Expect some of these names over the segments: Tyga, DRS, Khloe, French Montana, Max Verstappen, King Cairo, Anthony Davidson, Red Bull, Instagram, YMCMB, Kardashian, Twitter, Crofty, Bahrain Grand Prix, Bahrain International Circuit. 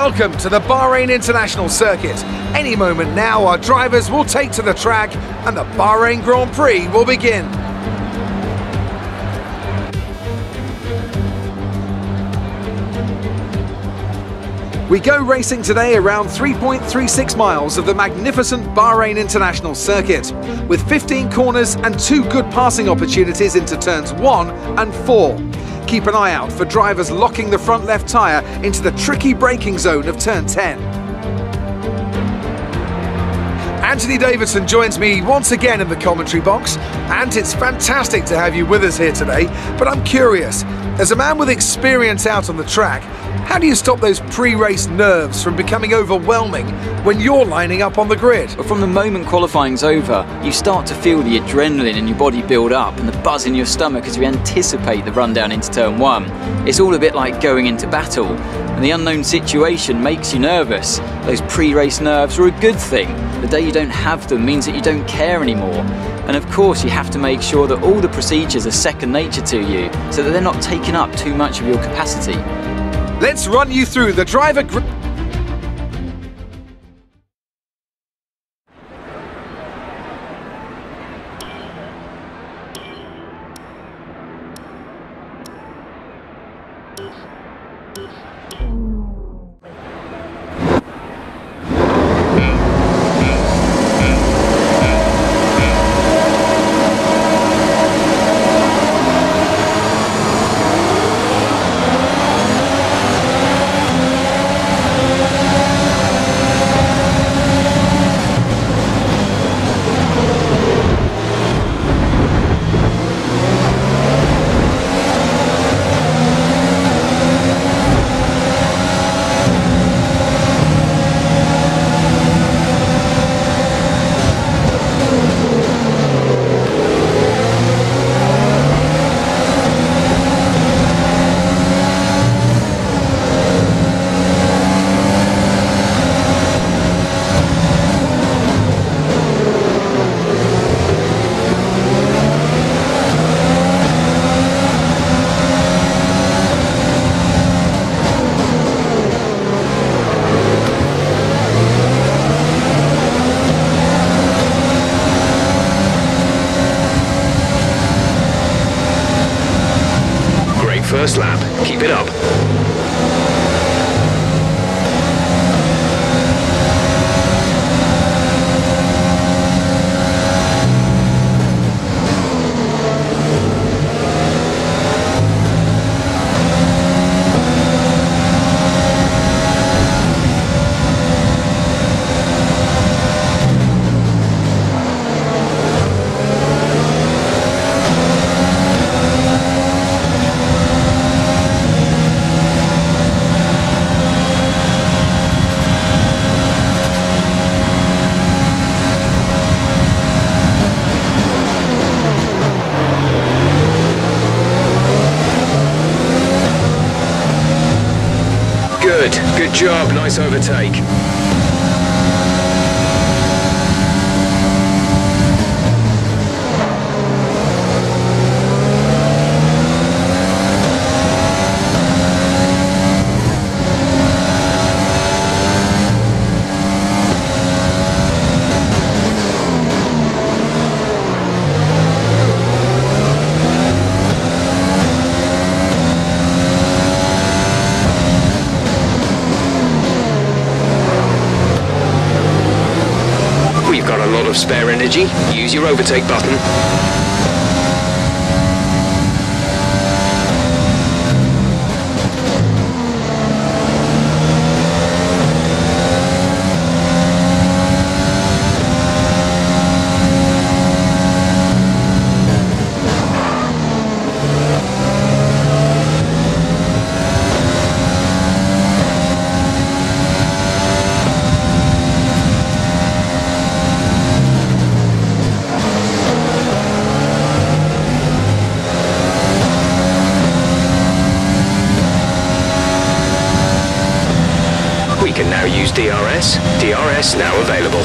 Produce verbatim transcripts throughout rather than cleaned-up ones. Welcome to the Bahrain International Circuit. Any moment now, our drivers will take to the track and the Bahrain Grand Prix will begin. We go racing today around three point three six miles of the magnificent Bahrain International Circuit, with fifteen corners and two good passing opportunities into turns one and four. Keep an eye out for drivers locking the front left tyre into the tricky braking zone of turn ten. Anthony Davidson joins me once again in the commentary box, and it's fantastic to have you with us here today, but I'm curious, as a man with experience out on the track, how do you stop those pre-race nerves from becoming overwhelming when you're lining up on the grid? Well, from the moment qualifying's over, you start to feel the adrenaline in your body build up and the buzz in your stomach as you anticipate the run down into turn one. It's all a bit like going into battle, and the unknown situation makes you nervous. Those pre-race nerves are a good thing. The day you don't have them means that you don't care anymore. And of course, you have to make sure that all the procedures are second nature to you, so that they're not taking up too much of your capacity. Let's run you through the driver grid. First lap, keep it up. Good, good job, nice overtake. Of spare energy, use your overtake button. We can now use D R S. D R S now available.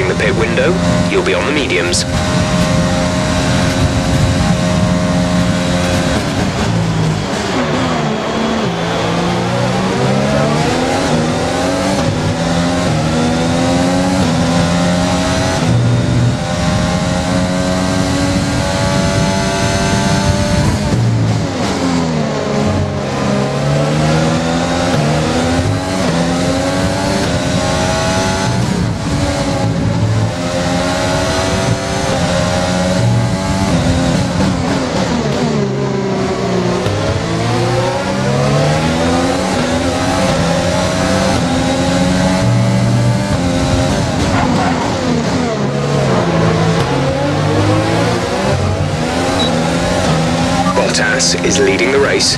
approaching the pit window, you'll be on the mediums. Is leading the race.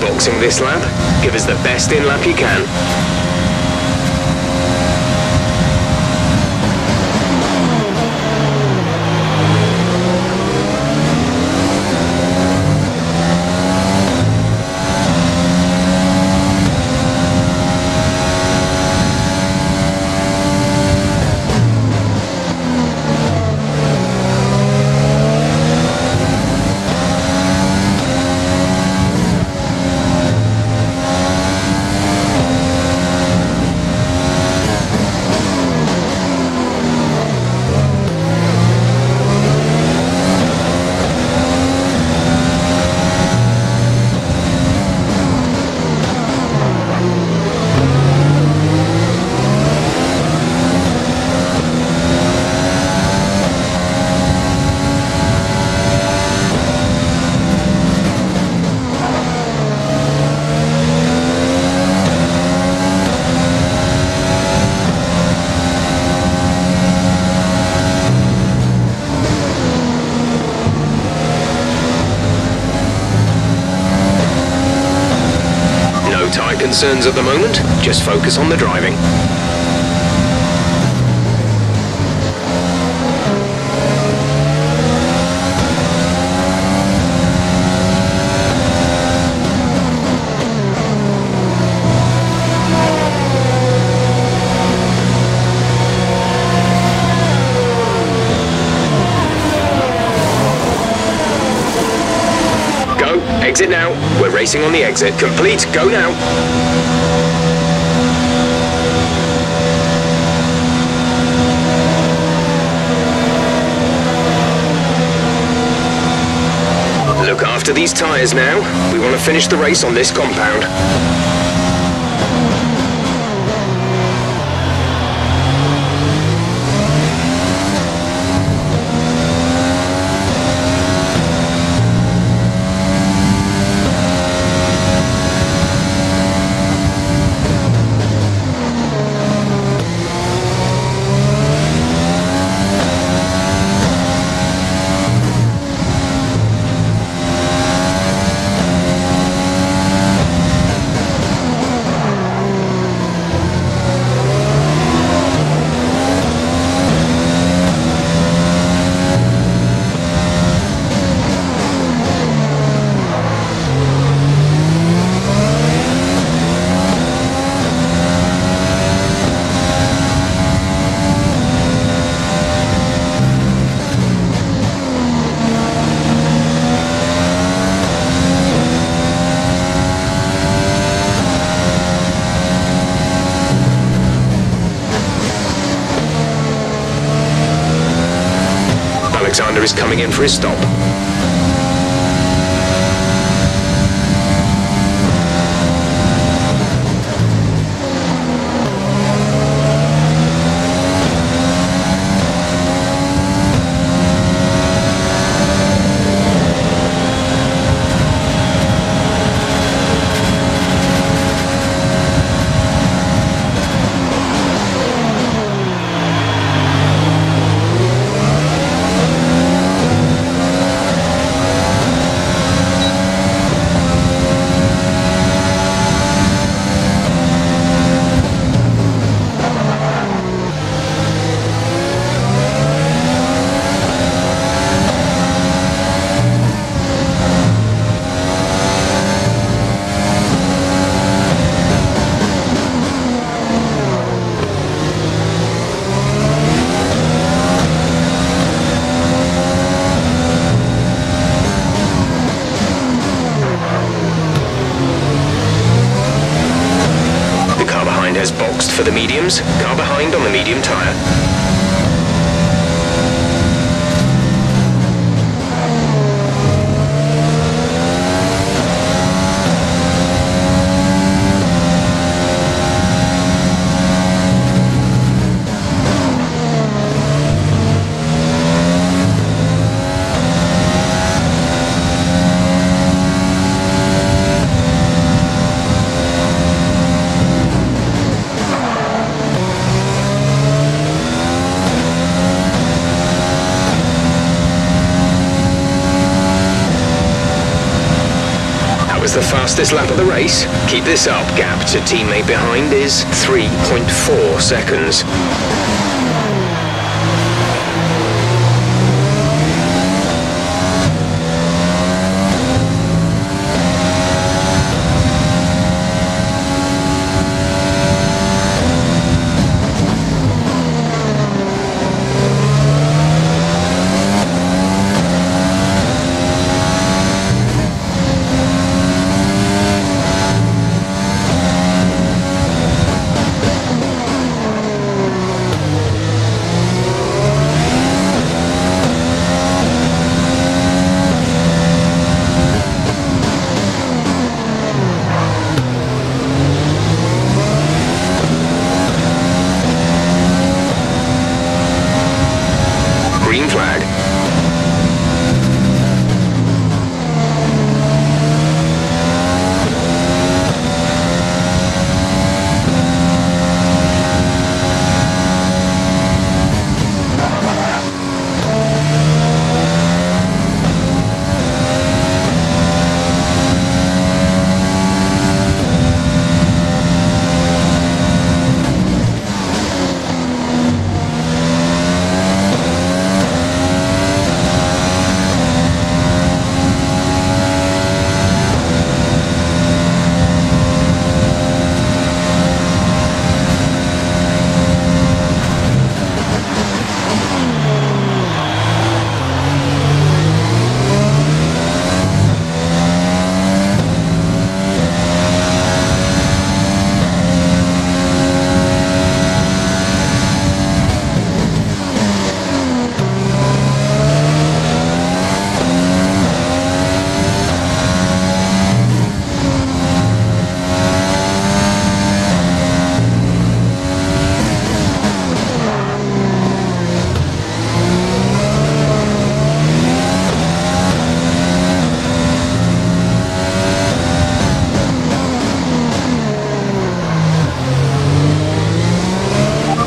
Boxing this lap, give us the best in lap you can. Concerns at the moment, just focus on the driving. Go, exit now. We're racing on the exit. Complete, go now. after these tyres now. We want to finish the race on this compound. Alexander is coming in for his stop. Has boxed for the mediums, car behind on the medium tyre. The fastest lap of the race. Keep this up. Gap to teammate behind is three point four seconds.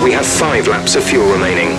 We have five laps of fuel remaining.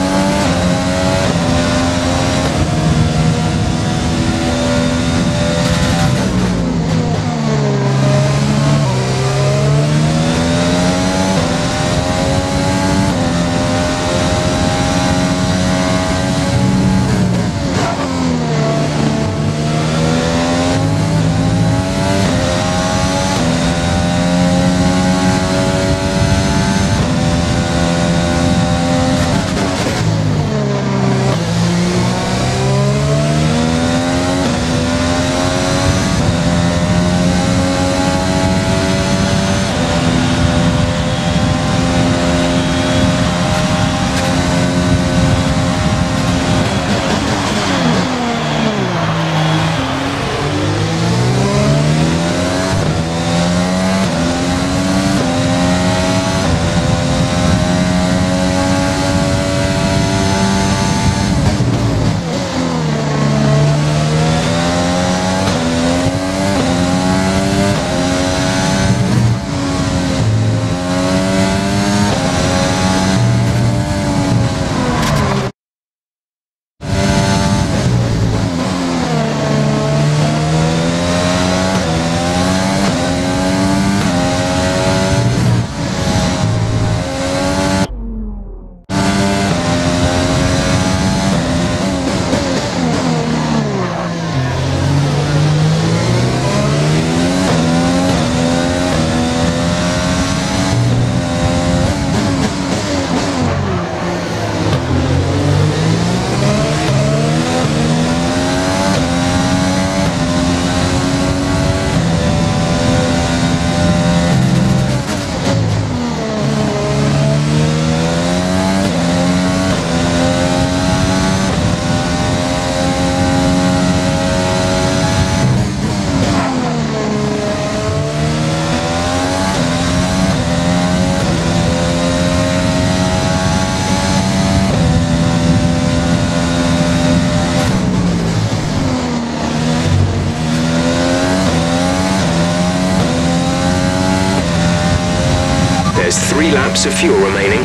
There's three laps of fuel remaining.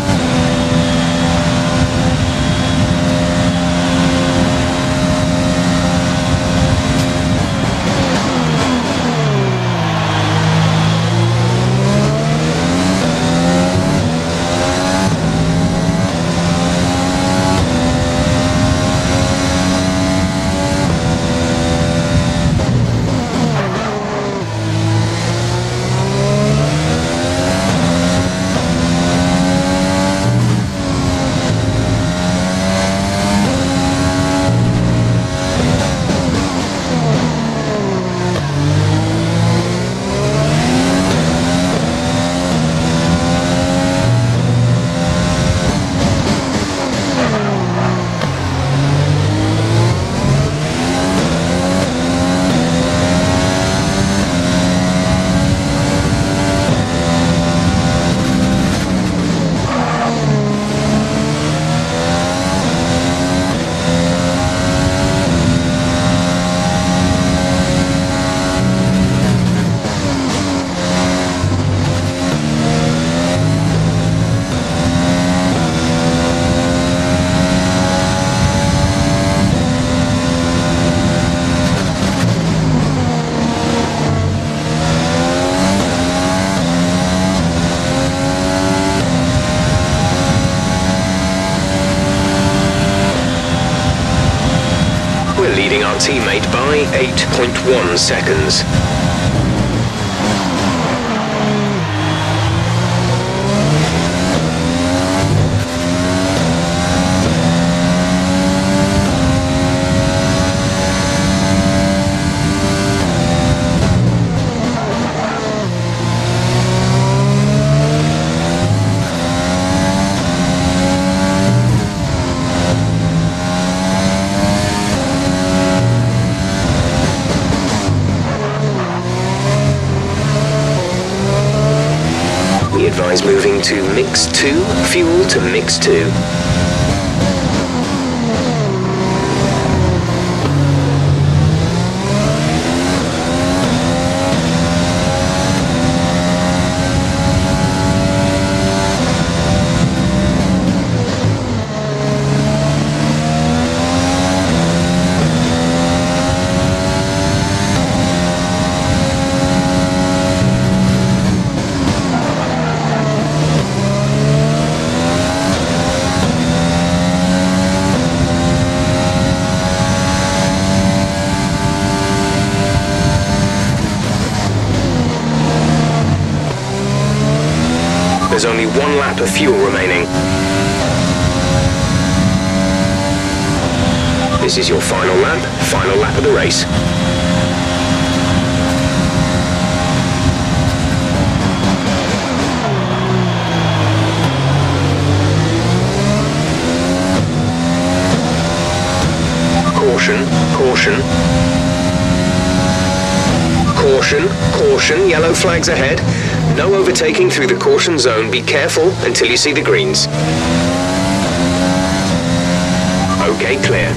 Leading our teammate by eight point one seconds. Is moving to mix two, fuel to mix two. there's only one lap of fuel remaining. This is your final lap, final lap of the race. Caution, caution, caution, caution, yellow flags ahead. No overtaking through the caution zone. Be careful until you see the greens. Okay, clear.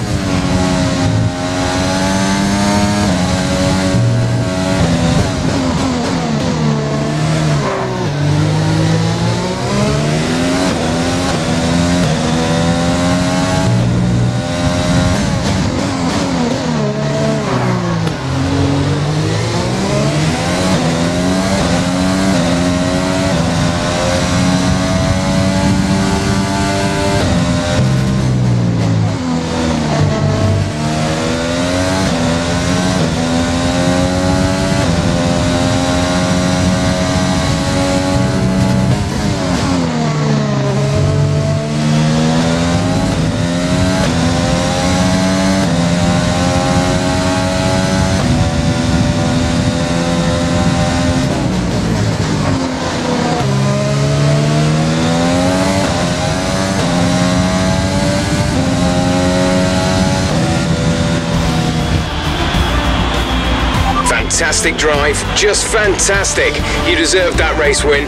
Fantastic drive, just fantastic. You deserved that race win.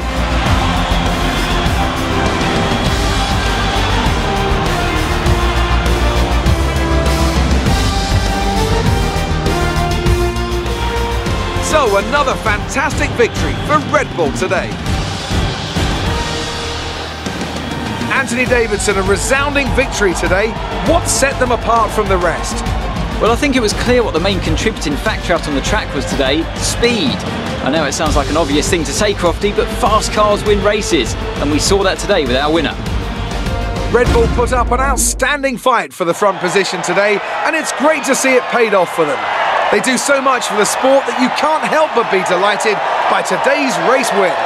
So another fantastic victory for Red Bull today. Anthony Davidson, a resounding victory today. What set them apart from the rest? Well, I think it was clear what the main contributing factor out on the track was today, speed. I know it sounds like an obvious thing to say, Crofty, but fast cars win races, and we saw that today with our winner. Red Bull put up an outstanding fight for the front position today, and it's great to see it paid off for them. They do so much for the sport that you can't help but be delighted by today's race win.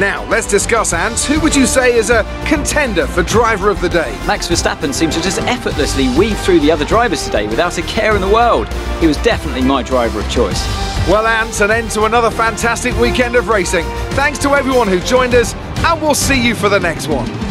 Now, let's discuss, Ants. Who would you say is a contender for driver of the day? Max Verstappen seems to just effortlessly weave through the other drivers today without a care in the world. He was definitely my driver of choice. Well, Ants, an end to another fantastic weekend of racing. Thanks to everyone who joined us, and we'll see you for the next one.